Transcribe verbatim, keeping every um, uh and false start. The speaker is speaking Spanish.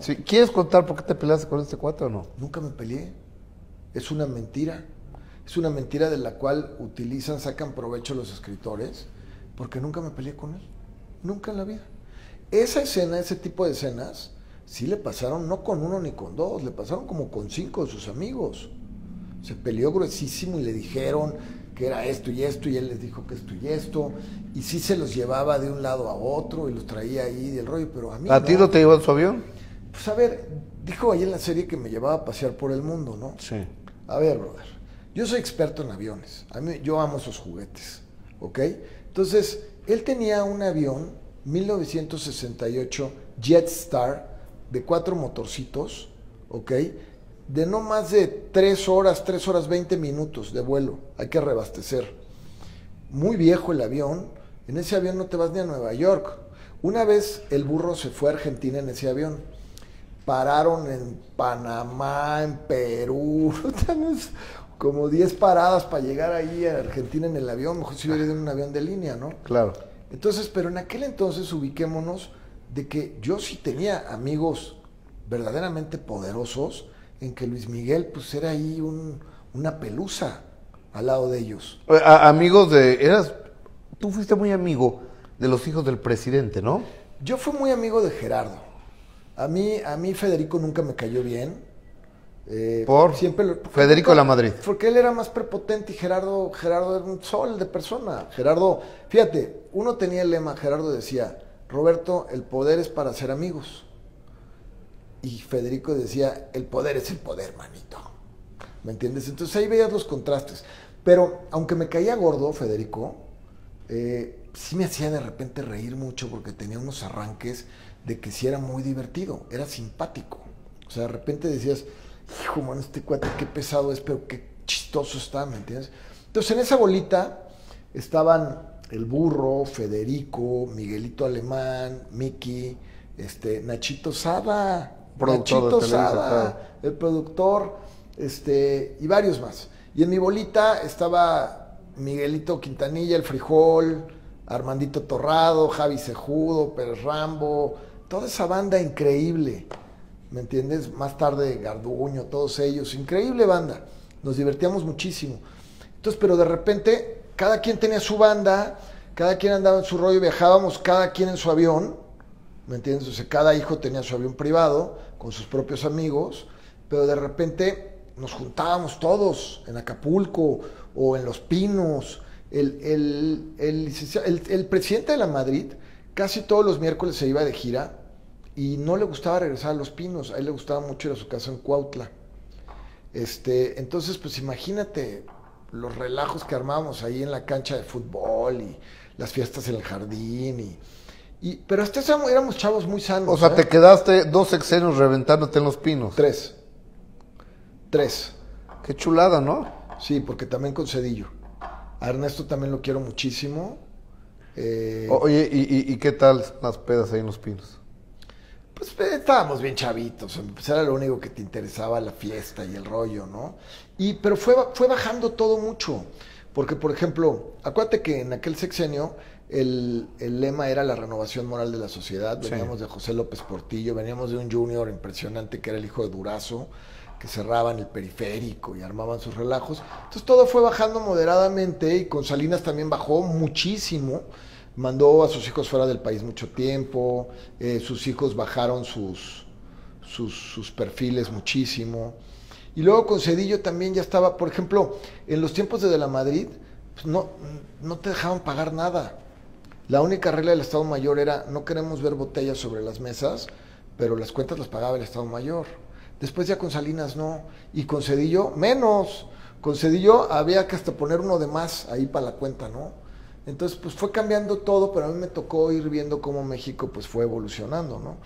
Sí. ¿Quieres contar por qué te peleaste con este cuate o no? Nunca me peleé. Es una mentira. Es una mentira de la cual utilizan, sacan provecho los escritores, porque nunca me peleé con él. Nunca en la vida. Esa escena, ese tipo de escenas, sí le pasaron no con uno ni con dos, le pasaron como con cinco de sus amigos. Se peleó gruesísimo y le dijeron que era esto y esto, y él les dijo que esto y esto, y sí se los llevaba de un lado a otro y los traía ahí del rollo, pero a mí ¿A no. ti no te llevó en su avión? Pues a ver, dijo ahí en la serie que me llevaba a pasear por el mundo, ¿no? Sí. A ver, brother, yo soy experto en aviones, a mí, yo amo esos juguetes, ¿ok? Entonces, él tenía un avión, mil novecientos sesenta y ocho, Jetstar, de cuatro motorcitos, ¿ok? De no más de tres horas, tres horas veinte minutos de vuelo. Hay que reabastecer. Muy viejo el avión. En ese avión no te vas ni a Nueva York. Una vez el burro se fue a Argentina en ese avión. Pararon en Panamá, en Perú. Como diez paradas para llegar ahí a Argentina en el avión. Mejor si hubiera ido en un avión de línea, ¿no? Claro. Entonces, pero en aquel entonces ubiquémonos de que yo sí tenía amigos verdaderamente poderosos, en que Luis Miguel pues era ahí un, una pelusa al lado de ellos. A, amigos de... eras Tú fuiste muy amigo de los hijos del presidente, ¿no? Yo fui muy amigo de Gerardo. A mí, a mí Federico nunca me cayó bien. Eh, ¿Por? Siempre lo, Federico nunca, la Madrid. Porque él era más prepotente y Gerardo, Gerardo era un sol de persona. Gerardo, fíjate, uno tenía el lema, Gerardo decía, Roberto, el poder es para ser amigos. Y Federico decía, el poder es el poder, manito. ¿Me entiendes? Entonces ahí veías los contrastes. Pero aunque me caía gordo, Federico, eh, sí me hacía de repente reír mucho porque tenía unos arranques de que sí era muy divertido, era simpático. O sea, de repente decías, hijo, mano, este cuate qué pesado es, pero qué chistoso está, ¿me entiendes? Entonces en esa bolita estaban el burro, Federico, Miguelito Alemán, Miki, este, Nachito Saba... Nachito Saba, el productor, este, y varios más. Y en mi bolita estaba Miguelito Quintanilla, el Frijol, Armandito Torrado, Javi Cejudo, Pérez Rambo, toda esa banda increíble, ¿me entiendes? Más tarde Garduño, todos ellos, increíble banda, nos divertíamos muchísimo. Entonces, pero de repente, cada quien tenía su banda, cada quien andaba en su rollo, viajábamos cada quien en su avión, ¿me entiendes? O sea, cada hijo tenía su avión privado, con sus propios amigos, pero de repente nos juntábamos todos en Acapulco o en Los Pinos. El, el, el, el, el presidente de la Madrid casi todos los miércoles se iba de gira y no le gustaba regresar a Los Pinos, a él le gustaba mucho ir a su casa en Cuautla. Este, entonces, pues imagínate los relajos que armábamos ahí en la cancha de fútbol y las fiestas en el jardín y... Y, pero hasta eso éramos chavos muy sanos. O sea, ¿eh? Te quedaste dos sexenios reventándote en Los Pinos. Tres. Tres. Qué chulada, ¿no? Sí, porque también con Cedillo. A Ernesto también lo quiero muchísimo. Eh... Oye, ¿y, y, ¿y qué tal las pedas ahí en Los Pinos? Pues estábamos bien chavitos. Pues era lo único que te interesaba, la fiesta y el rollo, ¿no? Y, pero fue, fue bajando todo mucho. Porque, por ejemplo, acuérdate que en aquel sexenio... El, el lema era la renovación moral de la sociedad. Veníamos sí. de José López Portillo, veníamos de un junior impresionante que era el hijo de Durazo, que cerraban el periférico y armaban sus relajos. Entonces todo fue bajando moderadamente y con Salinas también bajó muchísimo. Mandó a sus hijos fuera del país mucho tiempo, eh, sus hijos bajaron sus, sus, sus perfiles muchísimo. Y luego con Cedillo también ya estaba, por ejemplo, en los tiempos de, de la Madrid, pues no, no te dejaban pagar nada. La única regla del Estado Mayor era, no queremos ver botellas sobre las mesas, pero las cuentas las pagaba el Estado Mayor. Después ya con Salinas no, y con Cedillo menos. Con Cedillo había que hasta poner uno de más ahí para la cuenta, ¿no? Entonces, pues fue cambiando todo, pero a mí me tocó ir viendo cómo México pues fue evolucionando, ¿no?